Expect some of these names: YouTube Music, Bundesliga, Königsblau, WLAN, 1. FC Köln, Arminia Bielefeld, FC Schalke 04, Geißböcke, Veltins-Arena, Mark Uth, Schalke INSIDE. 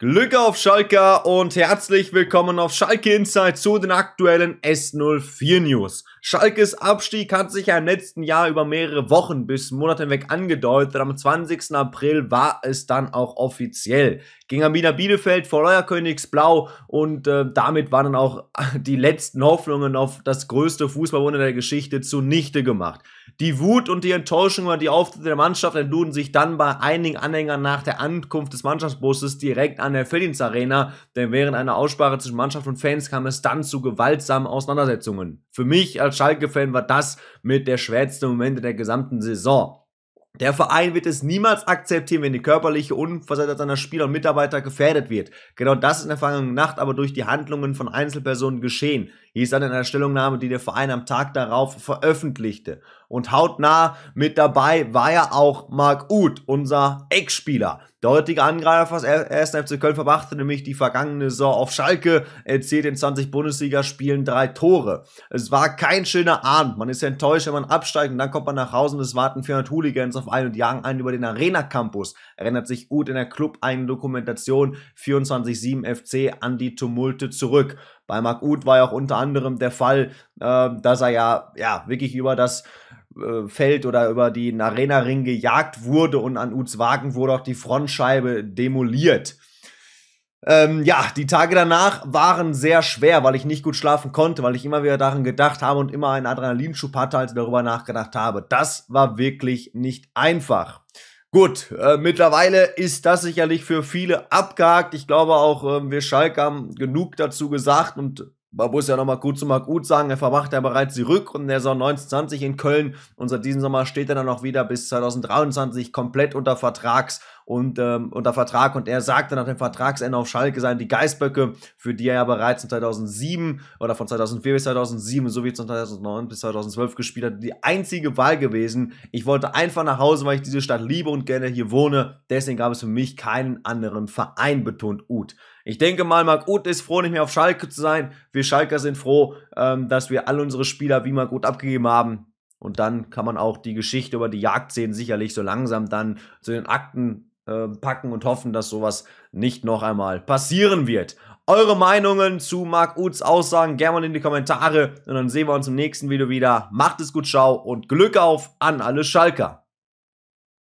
Glück auf Schalker und herzlich willkommen auf Schalke Inside zu den aktuellen S04 News. Schalkes Abstieg hat sich ja im letzten Jahr über mehrere Wochen bis Monate hinweg angedeutet. Am 20. April war es dann auch offiziell. Gegen Arminia Bielefeld vor Neuer Königsblau und damit waren dann auch die letzten Hoffnungen auf das größte Fußballwunder der Geschichte zunichte gemacht. Die Wut und die Enttäuschung über die Auftritte der Mannschaft entluden sich dann bei einigen Anhängern nach der Ankunft des Mannschaftsbusses direkt an der Veltins-Arena, denn während einer Aussprache zwischen Mannschaft und Fans kam es dann zu gewaltsamen Auseinandersetzungen. Für mich als Schalke-Fan war das mit der schwerste Moment der gesamten Saison. Der Verein wird es niemals akzeptieren, wenn die körperliche Unversehrtheit seiner Spieler und Mitarbeiter gefährdet wird. Genau das ist in der vergangenen Nacht aber durch die Handlungen von Einzelpersonen geschehen, hieß dann in einer Stellungnahme, die der Verein am Tag darauf veröffentlichte. Und hautnah mit dabei war ja auch Mark Uth, unser Ex-Spieler. Der heutige Angreifer des 1. FC Köln verbrachte nämlich die vergangene Saison auf Schalke, erzielt in 20 Bundesligaspielen 3 Tore. Es war kein schöner Abend, man ist enttäuscht, wenn man absteigt und dann kommt man nach Hause und es warten 400 Hooligans auf einen und jagen einen über den Arena-Campus, erinnert sich Uth in der clubeigenen Dokumentation 24/7 FC an die Tumulte zurück. Bei Mark Uth war ja auch unter anderem der Fall, dass er ja wirklich über das Feld oder über den Arena-Ring gejagt wurde und an Uths Wagen wurde auch die Frontscheibe demoliert. Ja, die Tage danach waren sehr schwer, weil ich nicht gut schlafen konnte, weil ich immer wieder daran gedacht habe und immer einen Adrenalinschub hatte, als ich darüber nachgedacht habe. Das war wirklich nicht einfach. Gut, mittlerweile ist das sicherlich für viele abgehakt. Ich glaube auch, wir Schalke haben genug dazu gesagt und man muss ja nochmal kurz zu Mark Uth sagen, er verbrachte ja bereits die Rückrunde der Saison 19/20 in Köln und seit diesem Sommer steht er dann auch wieder bis 2023 komplett unter Vertrag und er sagte nach dem Vertragsende auf Schalke seien die Geißböcke, für die er ja bereits von 2007 oder von 2004 bis 2007 sowie von 2009 bis 2012 gespielt hat, die einzige Wahl gewesen. Ich wollte einfach nach Hause, weil ich diese Stadt liebe und gerne hier wohne, deswegen gab es für mich keinen anderen Verein, betont Uth. Ich denke mal, Mark Uth ist froh, nicht mehr auf Schalke zu sein. Wir Schalker sind froh, dass wir alle unsere Spieler wie Mark Uth abgegeben haben. Und dann kann man auch die Geschichte über die Jagdszenen sicherlich so langsam dann zu den Akten packen und hoffen, dass sowas nicht noch einmal passieren wird. Eure Meinungen zu Mark Uths Aussagen gerne mal in die Kommentare. Und dann sehen wir uns im nächsten Video wieder. Macht es gut, ciao und Glück auf an alle Schalker.